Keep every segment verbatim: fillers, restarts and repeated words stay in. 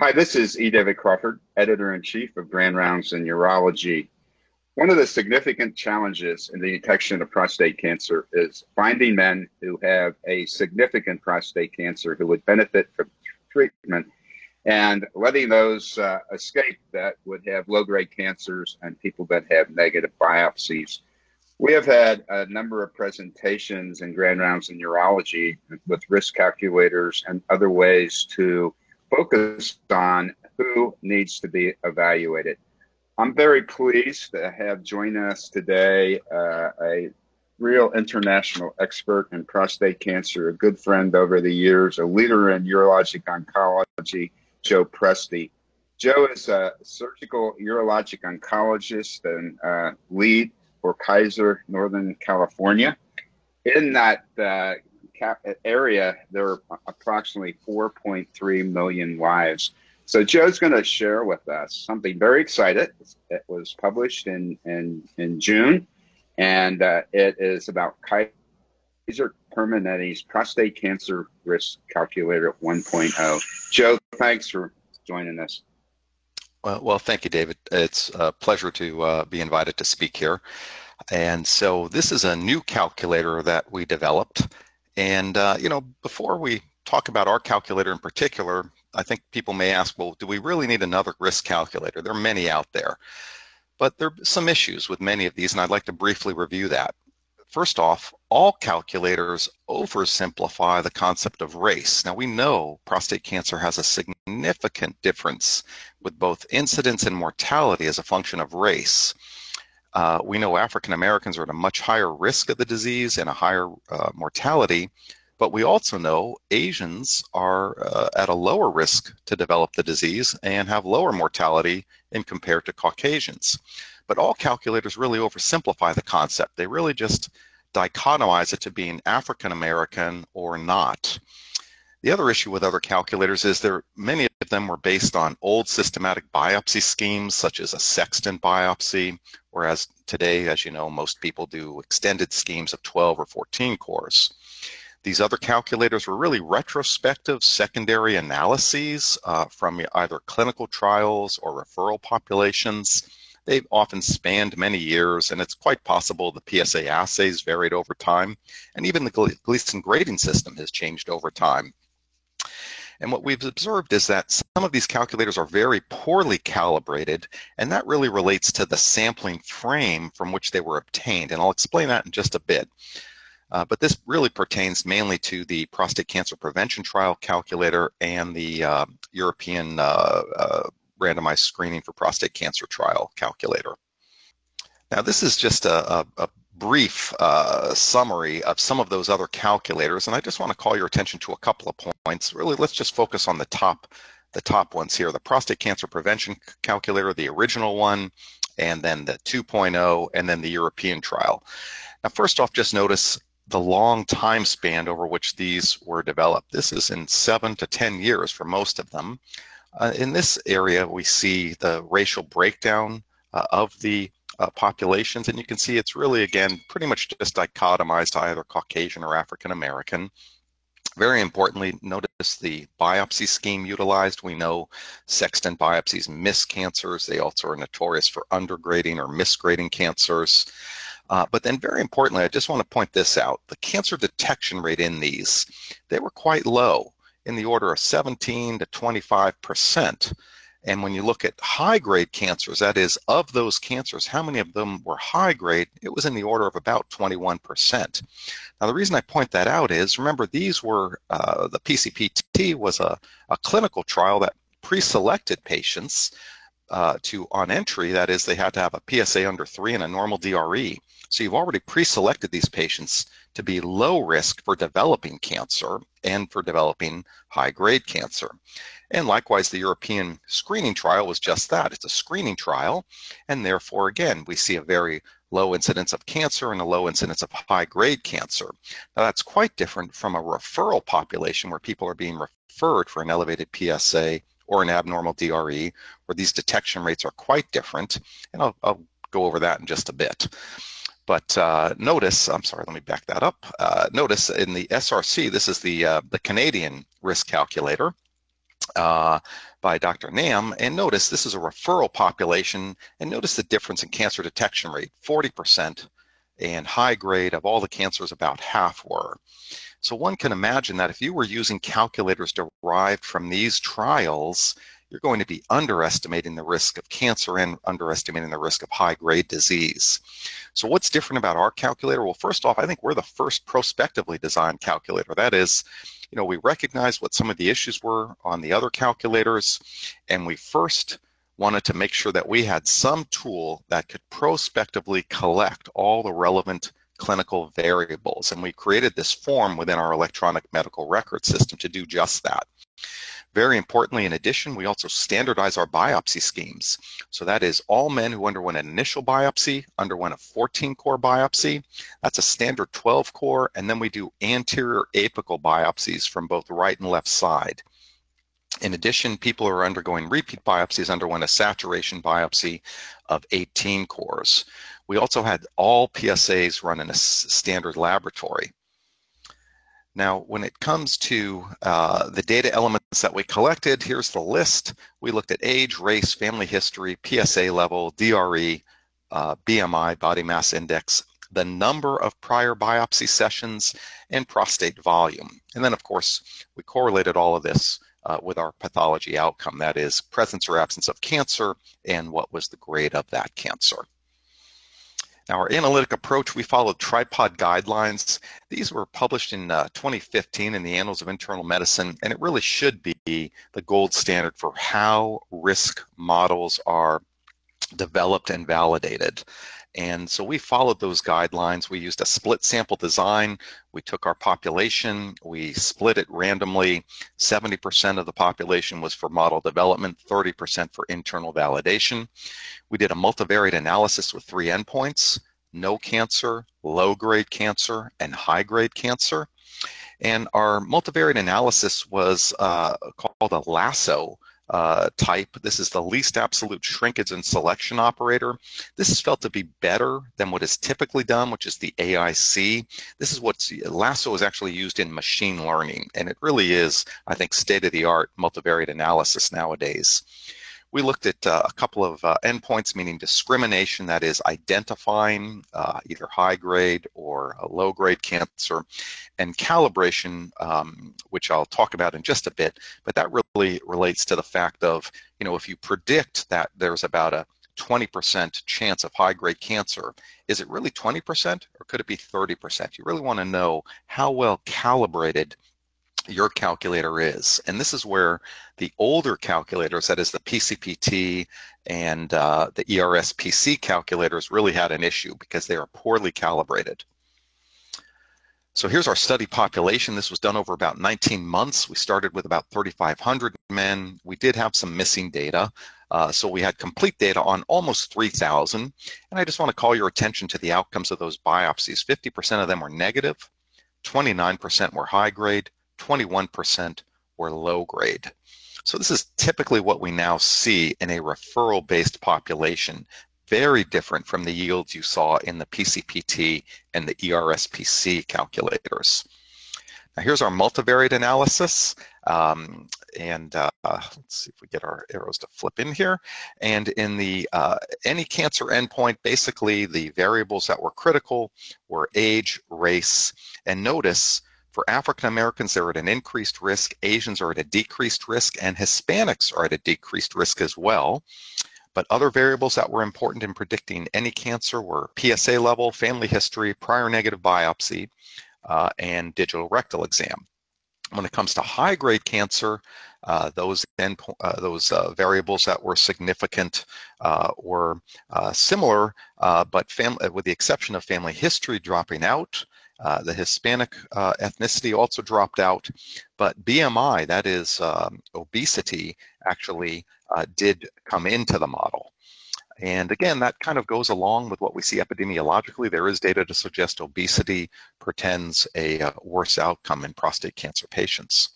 Hi, this is E. David Crawford, Editor-in-Chief of Grand Rounds in Urology. One of the significant challenges in the detection of prostate cancer is finding men who have a significant prostate cancer who would benefit from treatment and letting those uh, escape that would have low-grade cancers and people that have negative biopsies. We have had a number of presentations in Grand Rounds in Urology with risk calculators and other ways to focus on who needs to be evaluated. I'm very pleased to have join us today uh, a real international expert in prostate cancer, a good friend over the years, a leader in urologic oncology, Joe Presti. Joe is a surgical urologic oncologist and uh, lead for Kaiser, Northern California. In that uh, area, there are approximately four point three million lives. So Joe's going to share with us something very exciting. It was published in, in, in June, and uh, it is about Kaiser Permanente's prostate cancer risk calculator one point oh. Joe, thanks for joining us. Well, well, thank you, David. It's a pleasure to uh, be invited to speak here. And so this is a new calculator that we developed. And, uh, you know, before we talk about our calculator in particular, I think people may ask, well, do we really need another risk calculator? There are many out there. But there are some issues with many of these, and I'd like to briefly review that. First off, all calculators oversimplify the concept of race. Now, we know prostate cancer has a significant difference with both incidence and mortality as a function of race. Uh, we know African Americans are at a much higher risk of the disease and a higher uh, mortality, but we also know Asians are uh, at a lower risk to develop the disease and have lower mortality in compared to Caucasians. But all calculators really oversimplify the concept. They really just dichotomize it to being African American or not. The other issue with other calculators is there many of them were based on old systematic biopsy schemes, such as a sextant biopsy, whereas today, as you know, most people do extended schemes of twelve or fourteen cores. These other calculators were really retrospective secondary analyses uh, from either clinical trials or referral populations. They've often spanned many years, and it's quite possible the P S A assays varied over time, and even the Gleason grading system has changed over time. And what we've observed is that some of these calculators are very poorly calibrated, and that really relates to the sampling frame from which they were obtained, and I'll explain that in just a bit. Uh, but this really pertains mainly to the prostate cancer prevention trial calculator and the uh, European uh, uh, randomized screening for prostate cancer trial calculator. Now, this is just a, a, a brief uh, summary of some of those other calculators, and I just want to call your attention to a couple of points. Really, let's just focus on the top, the top ones here, the prostate cancer prevention calculator, the original one, and then the two point oh, and then the European trial. Now, first off, just notice the long time span over which these were developed. This is in seven to ten years for most of them. Uh, in this area, we see the racial breakdown uh, of the uh, populations, and you can see it's really, again, pretty much just dichotomized to either Caucasian or African American. Very importantly, notice the biopsy scheme utilized. We know sextant biopsies miss cancers. They also are notorious for undergrading or misgrading cancers. Uh, but then very importantly, I just want to point this out. The cancer detection rate in these, they were quite low, in the order of seventeen to twenty-five percent. And when you look at high-grade cancers, that is, of those cancers, how many of them were high-grade? It was in the order of about twenty-one percent. Now, the reason I point that out is, remember, these were, uh, the P C P T was a, a clinical trial that pre-selected patients uh, to, on entry, that is, they had to have a P S A under three and a normal D R E. So you've already pre-selected these patients to be low risk for developing cancer and for developing high-grade cancer. And likewise, the European screening trial was just that. It's a screening trial, and therefore, again, we see a very low incidence of cancer and a low incidence of high-grade cancer. Now, that's quite different from a referral population where people are being referred for an elevated P S A or an abnormal D R E, where these detection rates are quite different, and I'll, I'll go over that in just a bit. But uh, notice, I'm sorry, let me back that up. Uh, notice in the S R C, this is the, uh, the Canadian risk calculator. uh, by Doctor Nam, and notice this is a referral population, and notice the difference in cancer detection rate, forty percent, and high grade of all the cancers, about half were. So one can imagine that if you were using calculators derived from these trials, you're going to be underestimating the risk of cancer and underestimating the risk of high-grade disease. So what's different about our calculator? Well, first off, I think we're the first prospectively designed calculator. That is, you know, we recognized what some of the issues were on the other calculators, and we first wanted to make sure that we had some tool that could prospectively collect all the relevant clinical variables, and we created this form within our electronic medical record system to do just that. Very importantly, in addition, we also standardize our biopsy schemes. So that is, all men who underwent an initial biopsy underwent a fourteen core biopsy. That's a standard twelve core, and then we do anterior apical biopsies from both right and left side. In addition, people who are undergoing repeat biopsies underwent a saturation biopsy of eighteen cores. We also had all P S As run in a standard laboratory. Now, when it comes to uh, the data elements that we collected, here's the list. We looked at age, race, family history, P S A level, D R E, uh, B M I, body mass index, the number of prior biopsy sessions, and prostate volume. And then, of course, we correlated all of this uh, with our pathology outcome, that is, presence or absence of cancer, and what was the grade of that cancer. Now, our analytic approach, we followed TRIPOD guidelines. These were published in uh, twenty fifteen in the Annals of Internal Medicine, and it really should be the gold standard for how risk models are developed and validated. And so we followed those guidelines. We used a split sample design. We took our population, we split it randomly. seventy percent of the population was for model development, thirty percent for internal validation. We did a multivariate analysis with three endpoints: no cancer, low-grade cancer, and high-grade cancer. And our multivariate analysis was uh, called a Lasso Uh, type. This is the least absolute shrinkage and selection operator. This is felt to be better than what is typically done, which is the A I C. This is what Lasso is actually used in machine learning, and it really is, I think, state-of-the-art multivariate analysis nowadays. We looked at uh, a couple of uh, endpoints, meaning discrimination, that is, identifying uh, either high-grade or low-grade cancer, and calibration, um, which I'll talk about in just a bit, but that really relates to the fact of, you know, if you predict that there's about a twenty percent chance of high-grade cancer, is it really twenty percent or could it be thirty percent? You really want to know how well calibrated your calculator is. And this is where the older calculators, that is the P C P T and uh, the E R S P C calculators, really had an issue because they are poorly calibrated. So here's our study population. This was done over about nineteen months. We started with about thirty-five hundred men. We did have some missing data. Uh, so we had complete data on almost three thousand. And I just want to call your attention to the outcomes of those biopsies. fifty percent of them were negative, twenty-nine percent were high grade, twenty-one percent were low grade. So this is typically what we now see in a referral-based population, very different from the yields you saw in the P C P T and the E R S P C calculators. Now here's our multivariate analysis. Um, and uh, let's see if we get our arrows to flip in here. And in the uh, any cancer endpoint, basically the variables that were critical were age, race, and notice, for African Americans, they're at an increased risk, Asians are at a decreased risk, and Hispanics are at a decreased risk as well. But other variables that were important in predicting any cancer were P S A level, family history, prior negative biopsy, uh, and digital rectal exam. When it comes to high-grade cancer, uh, those, end, uh, those uh, variables that were significant uh, were uh, similar, uh, but family, with the exception of family history dropping out, Uh, the Hispanic uh, ethnicity also dropped out, but B M I, that is um, obesity, actually uh, did come into the model. And again, that kind of goes along with what we see epidemiologically. There is data to suggest obesity portends a uh, worse outcome in prostate cancer patients.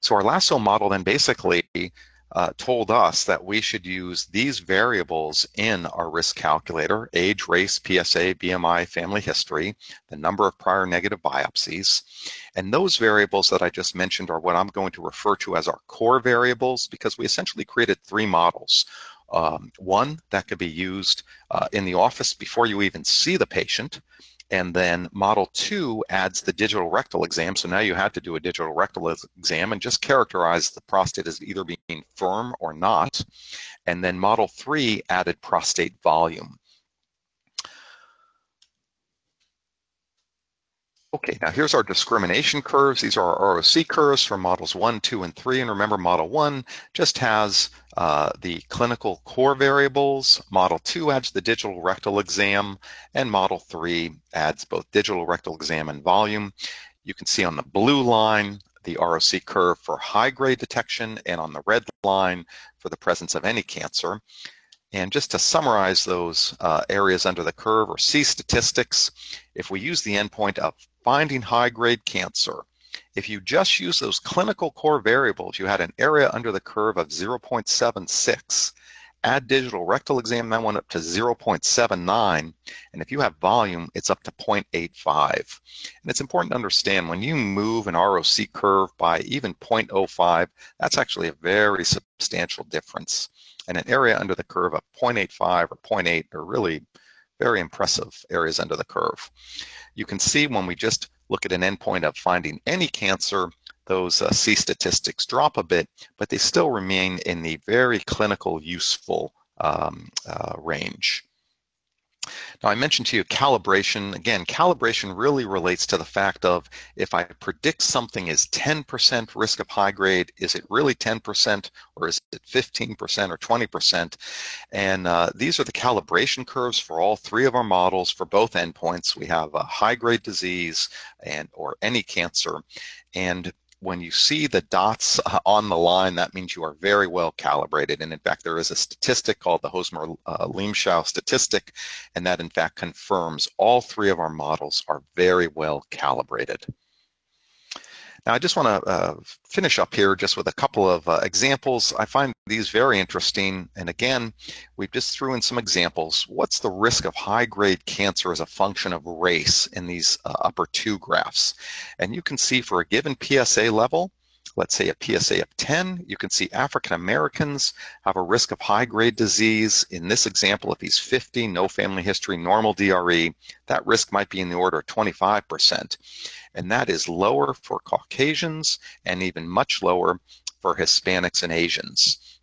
So our Lasso model then basically uh, told us that we should use these variables in our risk calculator: age, race, P S A, B M I, family history, the number of prior negative biopsies. And those variables that I just mentioned are what I'm going to refer to as our core variables, because we essentially created three models. Um, one that could be used uh, in the office before you even see the patient. And then model two adds the digital rectal exam. So now you have to do a digital rectal exam and just characterize the prostate as either being firm or not. And then model three added prostate volume. Okay, now here's our discrimination curves. These are our R O C curves for models one, two, and three. And remember, model one just has uh, the clinical core variables. Model two adds the digital rectal exam, and model three adds both digital rectal exam and volume. You can see on the blue line the R O C curve for high-grade detection, and on the red line for the presence of any cancer. And just to summarize those uh, areas under the curve, or C statistics, if we use the endpoint of finding high-grade cancer, if you just use those clinical core variables, you had an area under the curve of zero point seven six. Add digital rectal exam, that went up to zero point seven nine. And if you have volume, it's up to zero point eight five. And it's important to understand, when you move an R O C curve by even zero point zero five, that's actually a very substantial difference. And an area under the curve of zero point eight five or zero point eight are really very impressive areas under the curve. You can see when we just look at an endpoint of finding any cancer, those uh, C statistics drop a bit, but they still remain in the very clinical useful um, uh, range. Now, I mentioned to you calibration. Again, calibration really relates to the fact of, if I predict something is ten percent risk of high grade, is it really ten percent, or is it fifteen percent or twenty percent? And uh, these are the calibration curves for all three of our models for both endpoints. We have a high grade disease and or any cancer. And when you see the dots on the line, that means you are very well calibrated. And in fact, there is a statistic called the Hosmer-Liemschow statistic, and that in fact confirms all three of our models are very well calibrated. Now, I just want to uh, finish up here just with a couple of uh, examples. I find these very interesting. And again, we just threw in some examples. What's the risk of high-grade cancer as a function of race in these uh, upper two graphs? And you can see for a given P S A level, let's say a P S A of ten, you can see African Americans have a risk of high-grade disease. In this example, if he's fifty, no family history, normal D R E, that risk might be in the order of twenty-five percent. And that is lower for Caucasians and even much lower for Hispanics and Asians.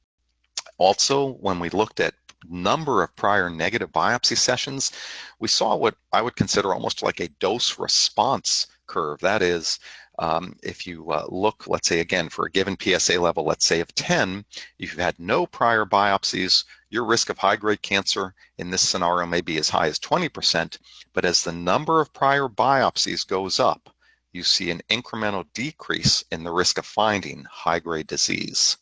Also, when we looked at number of prior negative biopsy sessions, we saw what I would consider almost like a dose response curve. That is, Um, if you uh, look, let's say again, for a given P S A level, let's say of ten, if you've had no prior biopsies, your risk of high-grade cancer in this scenario may be as high as twenty percent, but as the number of prior biopsies goes up, you see an incremental decrease in the risk of finding high-grade disease.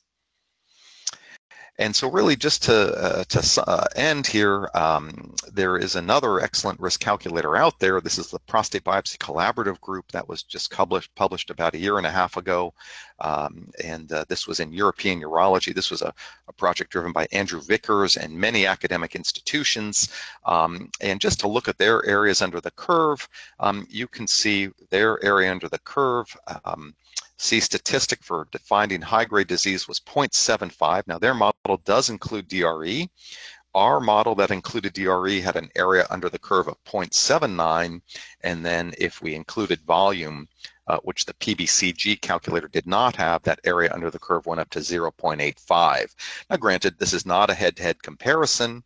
And so really, just to, uh, to uh, end here, um, there is another excellent risk calculator out there. This is the Prostate Biopsy Collaborative Group that was just published, published about a year and a half ago. Um, and uh, this was in European Urology. This was a, a project driven by Andrew Vickers and many academic institutions. Um, and just to look at their areas under the curve, um, you can see their area under the curve. Um, C statistic for defining high-grade disease was zero point seven five. Now, their model does include D R E. Our model that included D R E had an area under the curve of zero point seven nine. And then if we included volume, uh, which the P B C G calculator did not have, that area under the curve went up to zero point eight five. Now, granted, this is not a head-to-head comparison.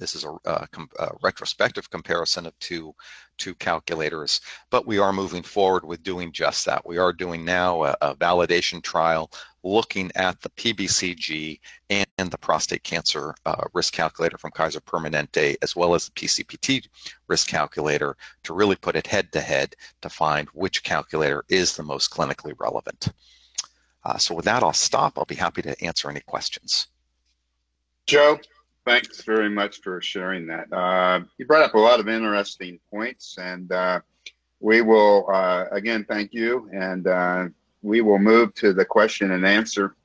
This is a, a, a retrospective comparison of two, two calculators, but we are moving forward with doing just that. We are doing now a, a validation trial looking at the P B C G and, and the prostate cancer uh, risk calculator from Kaiser Permanente, as well as the P C P T risk calculator, to really put it head-to-head to find which calculator is the most clinically relevant. Uh, so with that, I'll stop. I'll be happy to answer any questions. Joe? Thanks very much for sharing that. Uh, you brought up a lot of interesting points, and uh, we will, uh, again, thank you, and uh, we will move to the question and answer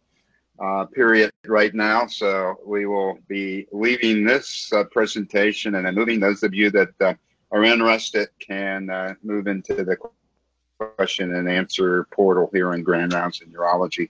uh, period right now. So we will be leaving this uh, presentation and then moving. Those of you that uh, are interested can uh, move into the question and answer portal here in Grand Rounds in Urology.